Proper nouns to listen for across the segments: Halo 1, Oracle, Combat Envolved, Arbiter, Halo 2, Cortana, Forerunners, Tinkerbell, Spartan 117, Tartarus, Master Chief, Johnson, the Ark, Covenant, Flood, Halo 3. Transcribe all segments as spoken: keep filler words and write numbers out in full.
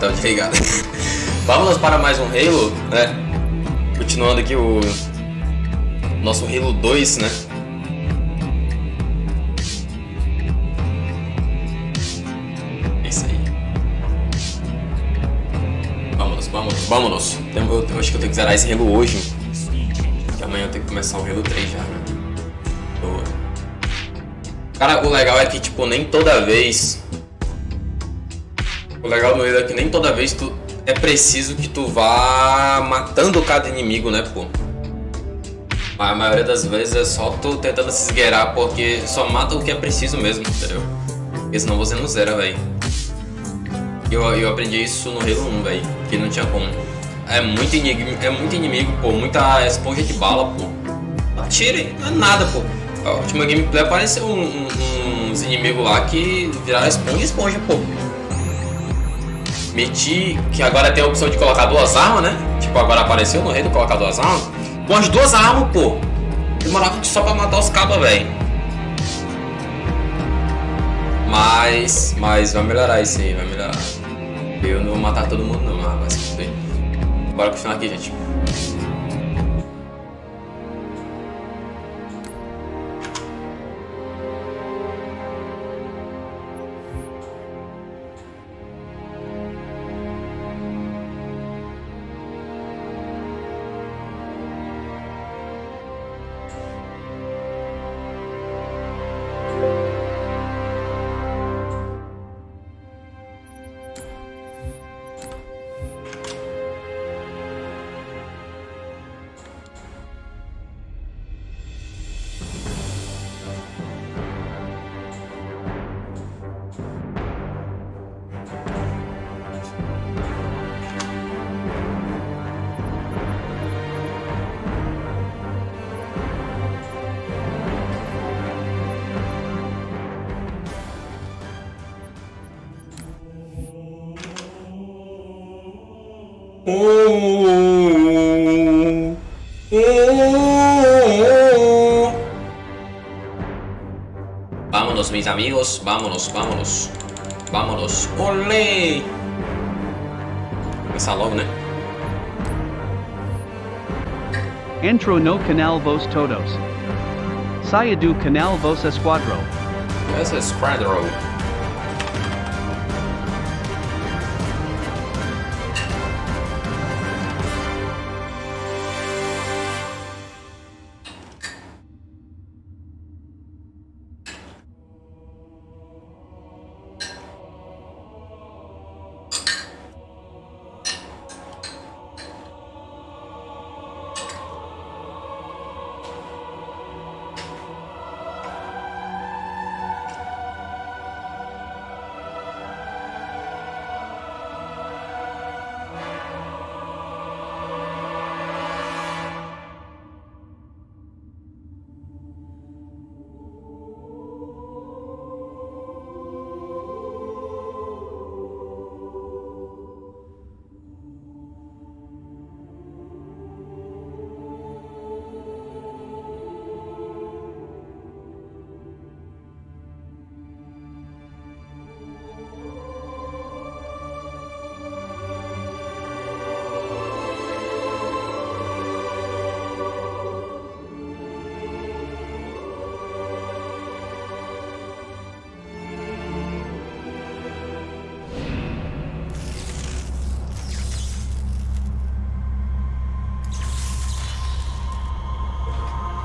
Tá desligado. Vamos para mais um Halo, né? Continuando aqui o nosso Halo dois, né? É isso aí. Vamos, vamos, vamos. Eu, eu acho que eu tenho que zerar esse Halo hoje. Porque amanhã eu tenho que começar o Halo três já, né? Boa. Cara, o legal é que, tipo, nem toda vez. O legal no Halo é que nem toda vez tu é preciso que tu vá matando cada inimigo, né, pô? A maioria das vezes é só tu tentando se esgueirar, porque só mata o que é preciso mesmo, entendeu? Porque senão você não zera, velho. Eu, eu aprendi isso no Halo um, velho, que não tinha como. É muito inimigo, é muito inimigo, pô, muita esponja de bala, pô. Atire, não é nada, pô. A última gameplay apareceu um, um, uns inimigos lá que viraram esponja e esponja, pô. Meti, que agora tem a opção de colocar duas armas, né? Tipo, agora apareceu no reino colocar duas armas. Com as duas armas, pô. Demorava só pra matar os cabas, velho. Mas, mas vai melhorar isso aí, vai melhorar. Eu não vou matar todo mundo, não, mas que bem. Bora continuar aqui, gente. Oh. Oh. Vámonos, mis amigos, vámonos, vámonos. Vámonos. ¡Olé! Começar logo, né? Entro no canal vos todos. Saia do canal vos esquadro. Essa é esquadro.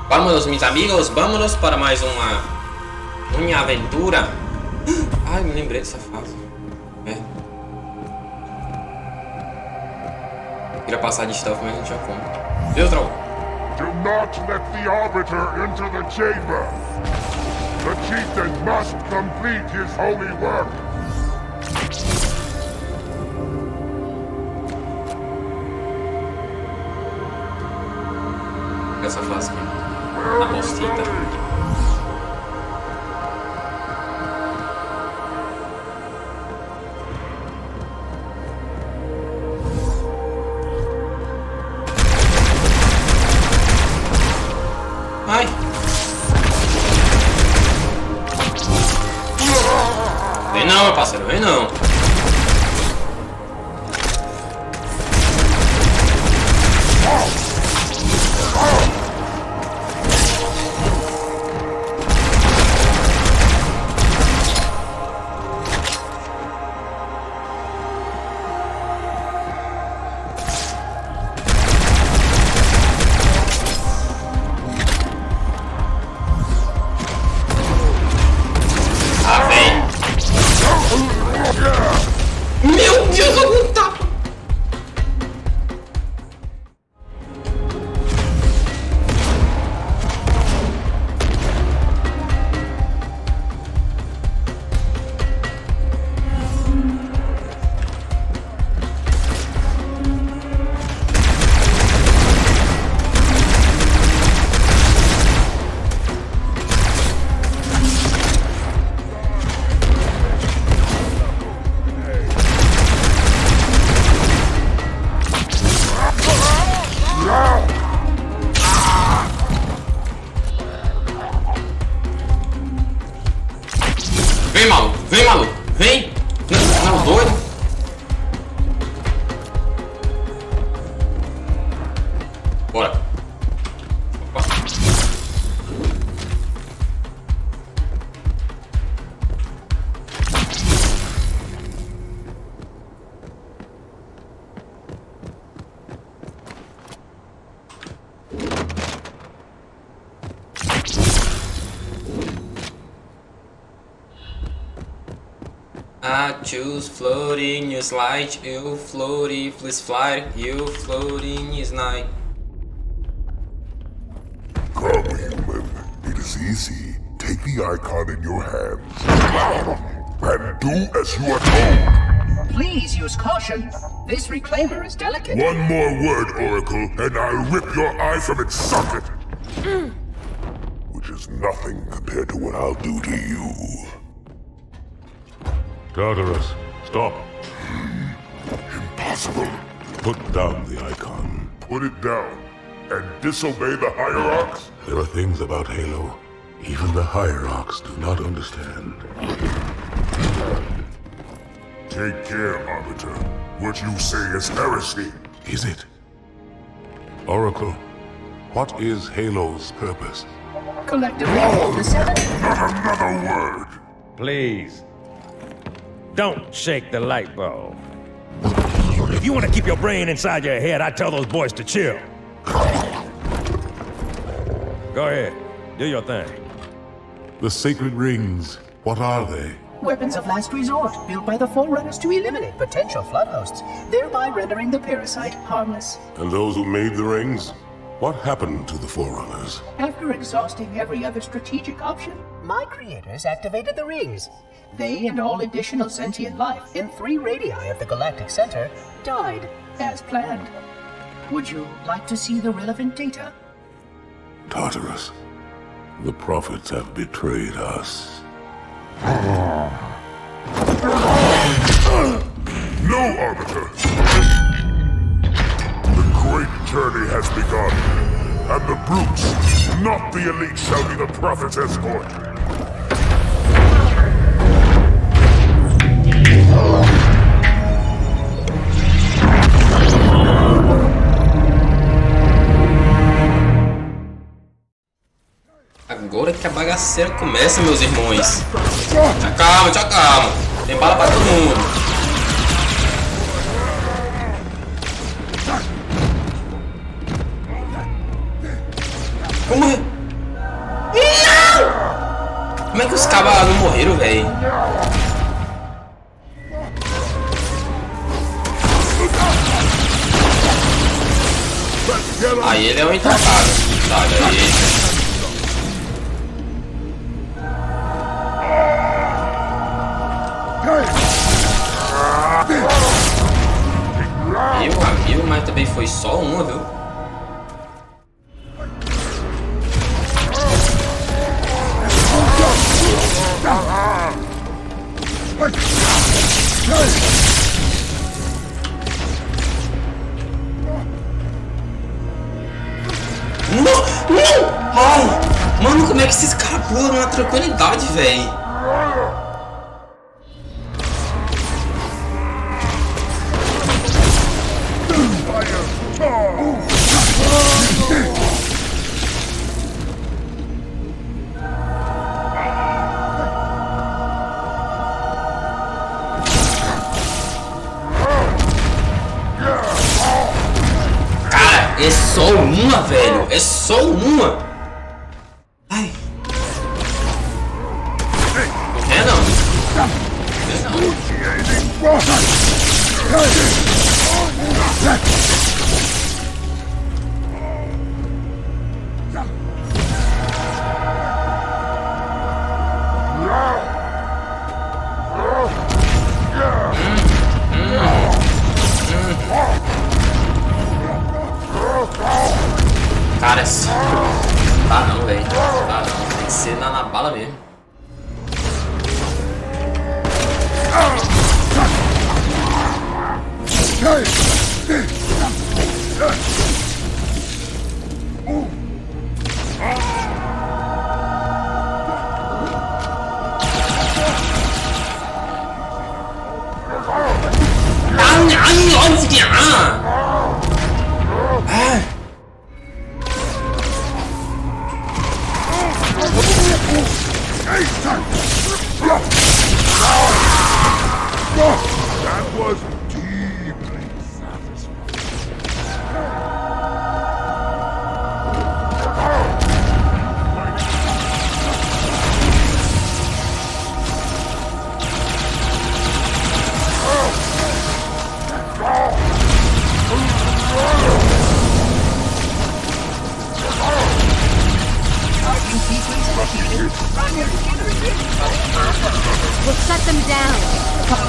Vámonos, meus amigos, vámonos para mais uma minha aventura. Ai, me lembrei dessa fase. É. Queria passar de stealth, mas a gente já come. Deus, droga. Do not let the Arbiter into the chamber. The chieftain must complete his holy work. Essa fase aqui. A postita. Ai! Vem não, meu parceiro, vem não! Choose floating, you slide, you floaty, please fly, you floating is night. Come, human. It is easy. Take the icon in your hands. And do as you are told. Please use caution. This reclaimer is delicate. One more word, Oracle, and I'll rip your eye from its socket. Mm. Which is nothing compared to what I'll do to you. Tartarus, stop. Hmm. Impossible. Put down the icon. Put it down? And disobey the Hierarchs? There are things about Halo even the Hierarchs do not understand. Take care, Arbiter. What you say is heresy. Is it? Oracle, what is Halo's purpose? Collectively, the seven... Not another word! Please. Don't shake the light bulb. If you want to keep your brain inside your head, I tell those boys to chill. Go ahead. Do your thing. The sacred rings, what are they? Weapons of last resort, built by the Forerunners to eliminate potential flood hosts, thereby rendering the parasite harmless. And those who made the rings? What happened to the Forerunners? After exhausting every other strategic option, my creators activated the rings. They and all additional sentient life in three radii of the Galactic Center died as planned. Would you like to see the relevant data? Tartarus, the prophets have betrayed us. No, Arbiter! The great journey has begun, and the brutes, not the elite, shall be the prophet's escort. Agora que a bagaceira começa, meus irmãos. Te acalma, te acalma. Tem bala pra todo mundo. Como... Não! Como é que os cabas não morreram, velho? Aí ele é um intacado. Tá, daí... Meu amigo, mas também foi só uma, viu? Não, não! Mano, mano, como é que esses caras pulam na tranquilidade, velho? Velho, é só uma. Ai, é não. Cara, tá não, velho. Tá não. Tem que ser na, na bala mesmo. Ah! That was deeply satisfying. We'll shut them down. How do I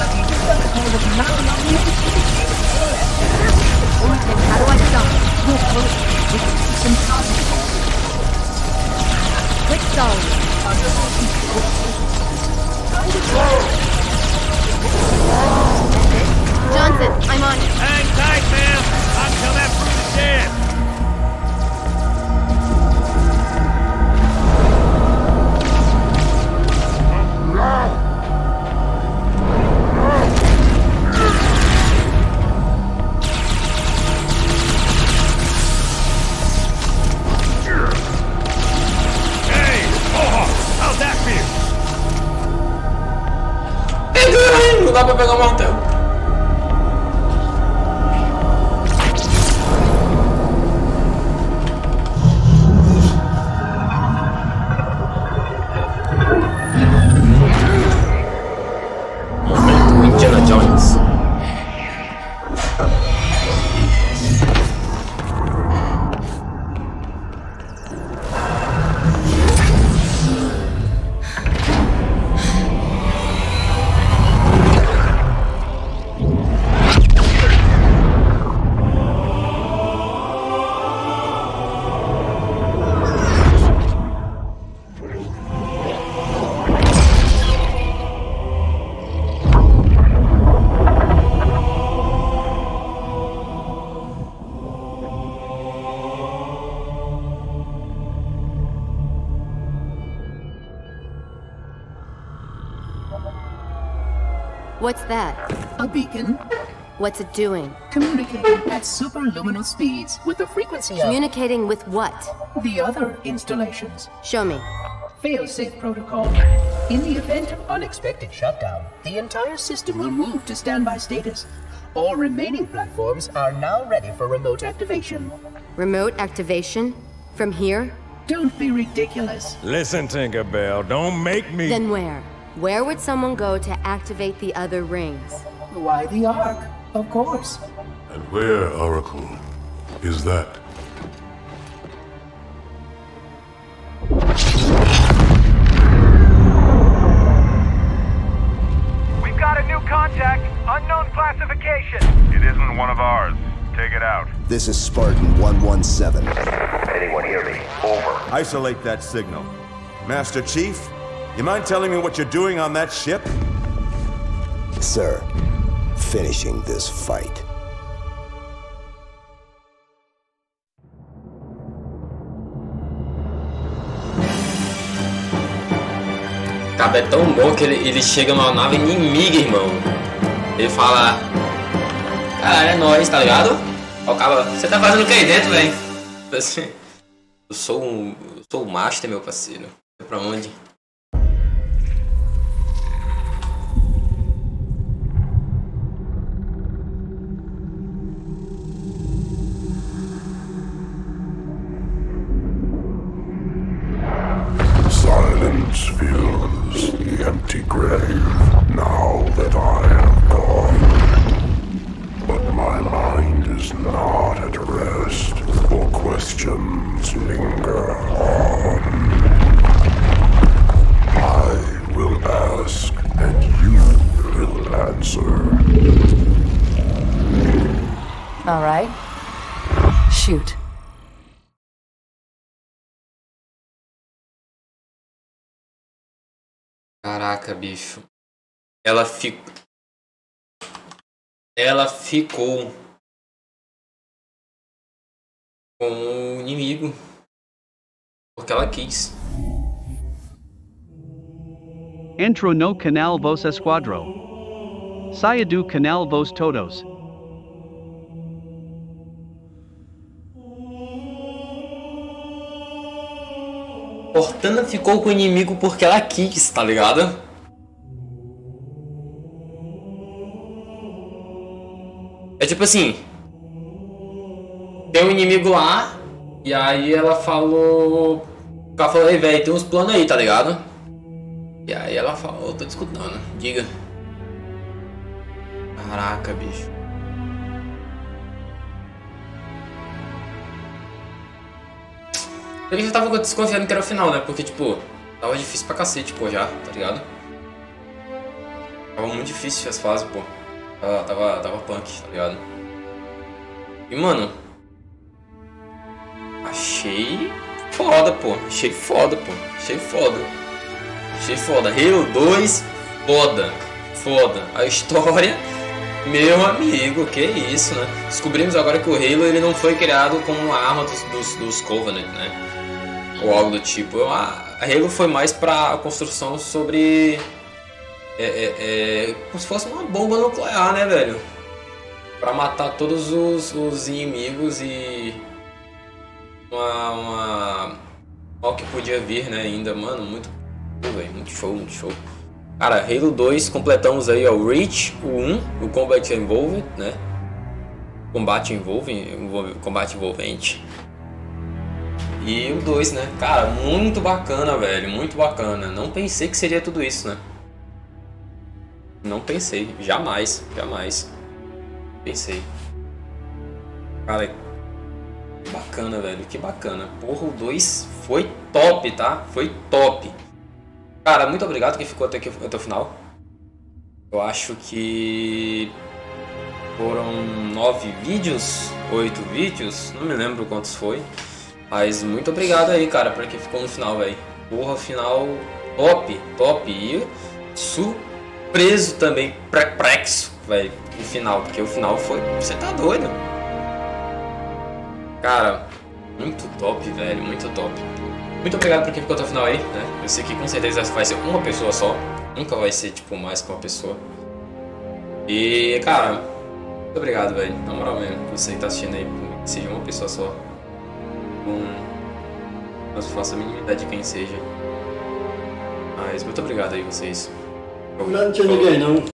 stop? Quick solve. John. Johnson, I'm on. Hang tight, ma'am. I'm coming up through the jam. Dá pra pegar o martelo. Momento Indiana Jones. What's that? A beacon. What's it doing? Communicating at superluminal speeds with the frequency of... Communicating with what? The other installations. Show me. Fail-safe protocol. In the event of unexpected shutdown, the entire system will move to standby status. All remaining platforms are now ready for remote activation. Remote activation? From here? Don't be ridiculous. Listen, Tinkerbell, don't make me... Then where? Where would someone go to activate the other rings? Why the Ark, of course. And where, Oracle, is that? We've got a new contact, unknown classification. It isn't one of ours. Take it out. This is Spartan one one seven. Anyone hear me? Over. Isolate that signal. Master Chief? You mind telling me what you're doing on that ship? Sir, finishing this fight. Cara, é tão bom que ele, ele chega numa nave inimiga, irmão. Ele fala... Cara, é nóis, tá ligado? Ó, cara, você tá fazendo o que aí dentro, velho? Assim, eu sou um... Eu sou o Master, meu parceiro. Pra onde? Fills the empty grave now that I am gone. But my mind is not at rest, for questions linger on. I will ask, and you will answer. All right. Shoot. Caraca, bicho. Ela ficou... Ela ficou... com o inimigo. Porque ela quis. Entro no canal vos esquadro. Saia do canal vos todos. Cortana ficou com o inimigo porque ela quis, tá ligado? É tipo assim... Tem um inimigo lá, e aí ela falou... O cara falou, ei velho, tem uns planos aí, tá ligado? E aí ela falou, tô te escutando, diga. Caraca, bicho. Eu já tava desconfiando que era o final, né? Porque, tipo, tava difícil pra cacete, pô, já, tá ligado? Tava muito difícil as fases, pô. Tava, tava, tava punk, tá ligado? E, mano... Achei foda, pô. Achei foda, pô. Achei foda. Achei foda. Halo dois, foda. Foda. A história, Meu amigo, que isso, né? Descobrimos agora que o Halo ele não foi criado como a arma dos, dos, dos Covenant, né? Ou algo do tipo. Eu, a, a Halo foi mais para a construção sobre... É, é, é, como se fosse uma bomba nuclear, né, velho? Pra matar todos os, os inimigos e... Uma... uma... Mal que podia vir, né, ainda, mano, muito... Muito show, muito shoshow. Cara, Halo dois, completamos aí, ó, o Reach, o um, o Combat Envolved, né? Combate envolvente, combate envolvente. E o dois, né? Cara, muito bacana, velho, muito bacana. Não pensei que seria tudo isso, né? Não pensei, jamais, jamais pensei. Cara, que bacana, velho, que bacana. Porra, o dois foi top, tá? Foi top. Cara, muito obrigado quem ficou até aqui, até o final. Eu acho que foram nove vídeos, oito vídeos, não me lembro quantos foi. Mas muito obrigado aí, cara, pra quem ficou no final, velho. Porra, final top, top. E surpreso também, perplexo, velho, no final. Porque o final foi... Você tá doido? Cara, muito top, velho, muito top. Muito obrigado por quem ficou até o final aí, né? Eu sei que com certeza vai ser uma pessoa só. Nunca vai ser, tipo, mais que uma pessoa. E, cara, muito obrigado, velho. Na moral mesmo, você que tá assistindo aí, que seja uma pessoa só. Hum, não faço a mínima ideia de quem seja. Mas muito obrigado aí, vocês. Não tinha ninguém, não.